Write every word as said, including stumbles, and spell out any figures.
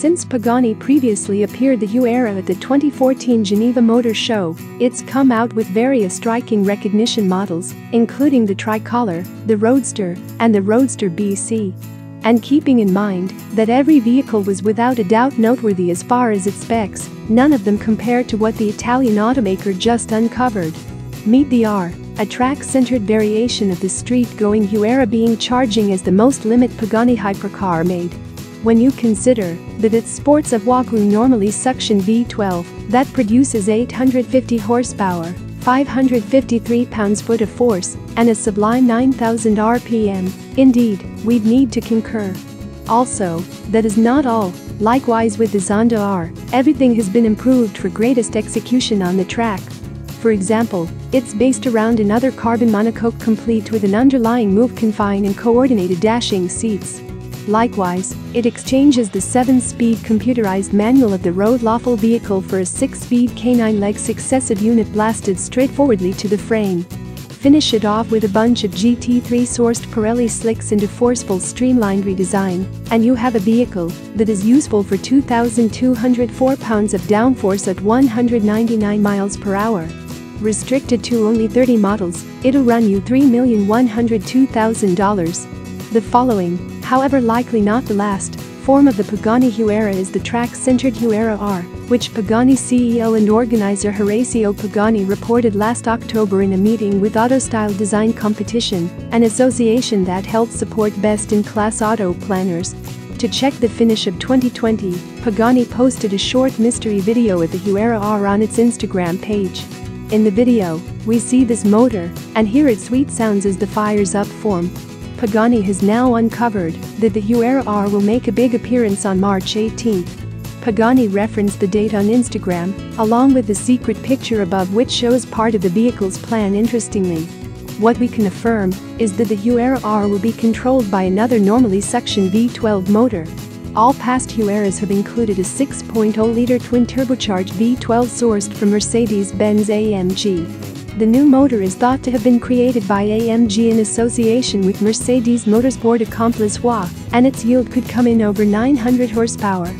Since Pagani previously appeared the Huayra at the twenty fourteen Geneva Motor Show, it's come out with various striking recognition models, including the Tricolore, the Roadster, and the Roadster B C. And keeping in mind that every vehicle was without a doubt noteworthy as far as its specs, none of them compare to what the Italian automaker just uncovered. Meet the R, a track-centered variation of the street-going Huayra being charging as the most limit Pagani hypercar made. When you consider that it sports a Wagyu normally suction V twelve that produces eight hundred fifty horsepower, five hundred fifty-three pounds-foot of force, and a sublime nine thousand R P M, indeed, we'd need to concur. Also, that is not all. Likewise with the Zonda R, everything has been improved for greatest execution on the track. For example, it's based around another carbon monocoque complete with an underlying move confine and coordinated dashing seats. Likewise, it exchanges the seven-speed computerized manual of the road lawful vehicle for a six-speed canine leg successive unit blasted straightforwardly to the frame. Finish it off with a bunch of G T three-sourced Pirelli slicks into forceful streamlined redesign, and you have a vehicle that is useful for two thousand two hundred four pounds of downforce at one hundred ninety-nine miles per hour. Restricted to only thirty models, it'll run you three million one hundred two thousand dollars. The following, however likely not the last, form of the Pagani Huayra is the track-centered Huayra R, which Pagani C E O and organizer Horacio Pagani reported last October in a meeting with Auto Style Design Competition, an association that helps support best-in-class auto planners. To check the finish of twenty twenty, Pagani posted a short mystery video of the Huayra R on its Instagram page. In the video, we see this motor and hear its sweet sounds as the fires up form. Pagani has now uncovered that the Huayra R will make a big appearance on March eighteenth. Pagani referenced the date on Instagram, along with the secret picture above which shows part of the vehicle's plan interestingly. What we can affirm is that the Huayra R will be controlled by another normally suctioned V twelve motor. All past Huayras have included a six point oh liter twin-turbocharged V twelve sourced from Mercedes-Benz A M G. The new motor is thought to have been created by A M G in association with Mercedes Motorsport accomplice H W A, and its yield could come in over nine hundred horsepower.